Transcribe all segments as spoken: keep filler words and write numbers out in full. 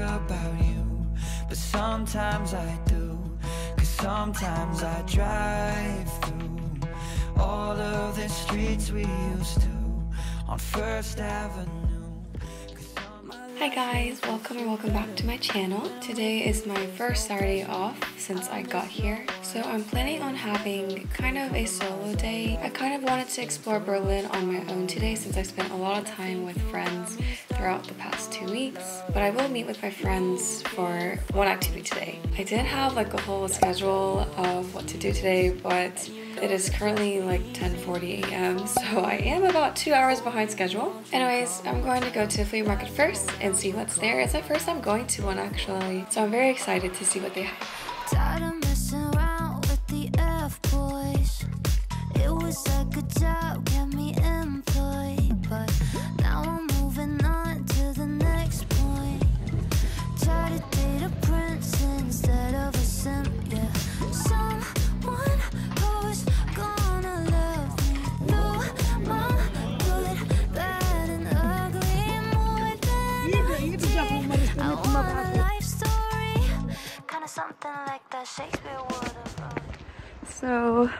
about you, but sometimes I do, 'cause sometimes I drive through all of the streets we used to on First Avenue. Hi guys, welcome and welcome back to my channel. Today is my first Saturday off since I got here, so I'm planning on having kind of a solo day. I kind of wanted to explore Berlin on my own today since I spent a lot of time with friends throughout the past two weeks, but I will meet with my friends for one activity today. I did have like a whole schedule of what to do today, but it is currently like ten forty a m so I am about two hours behind schedule. Anyways, I'm going to go to the flea market first and see what's there. It's my first time going to one actually, so I'm very excited to see what they have. Tired of messing around with the F boys. It was like a job, get me employed, but now I'm moving on to the next point. Try to date a prince instead of a simp, yeah. Someone So,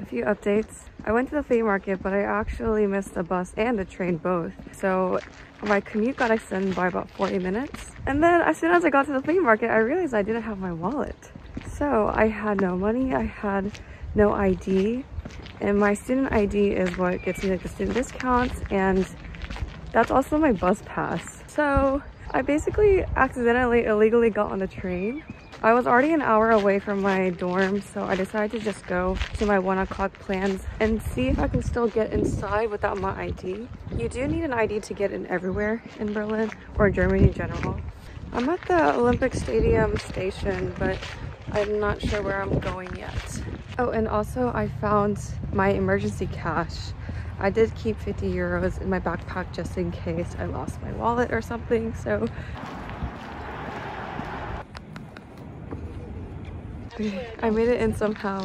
a few updates. I went to the flea market, but I actually missed the bus and the train both. So my commute got extended by about forty minutes. And then as soon as I got to the flea market, I realized I didn't have my wallet. So I had no money, I had no I D. And my student I D is what gets me like the student discounts, and that's also my bus pass. So I basically accidentally illegally got on the train. I was already an hour away from my dorm, so I decided to just go to my one o'clock plans and see if I can still get inside without my I D. You do need an I D to get in everywhere in Berlin or Germany in general. I'm at the Olympic Stadium station, but I'm not sure where I'm going yet. Oh, and also I found my emergency cash. I did keep fifty euros in my backpack just in case I lost my wallet or something, so. Okay, I made it in somehow.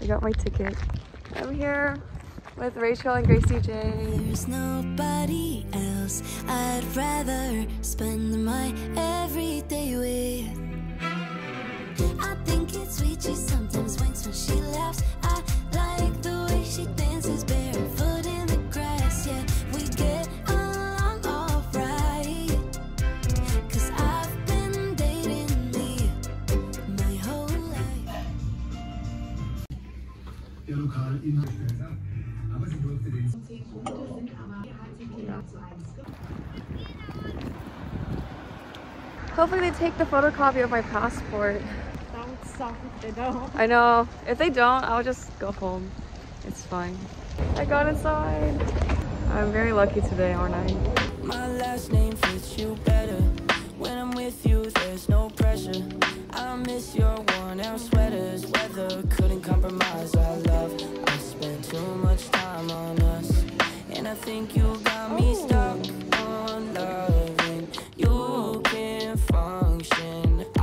I got my ticket. I'm here with Rachel and Gracie J. There's nobody else I'd rather spend my every day with. I think it's sweet, she sometimes winks when she laughs. I like the way she dances barefoot in the grass. Yeah, we get along all right, 'cause I've been dating me my whole life. Hopefully they take the photocopy of my passport. If they don't. I know. If they don't, I'll just go home. It's fine. I got inside. I'm very lucky today, aren't I? My last name fits you better. When I'm with you, there's no pressure. I miss your worn-out sweaters. Weather couldn't compromise our love. I spent too much time on us, and I think you got me oh. stuck on love. And you can't function. I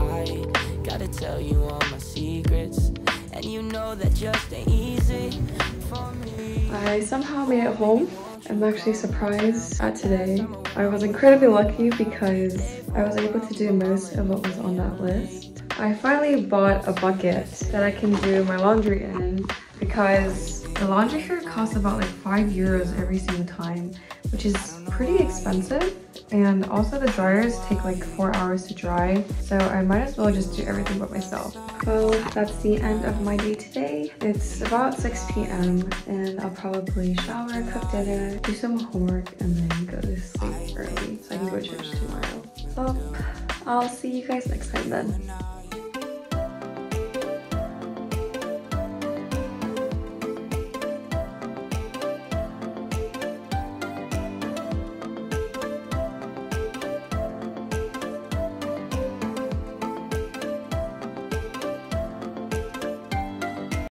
gotta tell you all my secrets, and you know that just ain't easy for me. I somehow made it home. I'm actually surprised at today. I was incredibly lucky because I was able to do most of what was on that list. I finally bought a bucket that I can do my laundry in, because the laundry here costs about like five euros every single time, which is pretty expensive. And also the dryers take like four hours to dry, so I might as well just do everything but myself. So that's the end of my day today. It's about six p m and I'll probably shower, cook dinner, do some homework, and then go to sleep early so I can go to church tomorrow. So I'll see you guys next time then.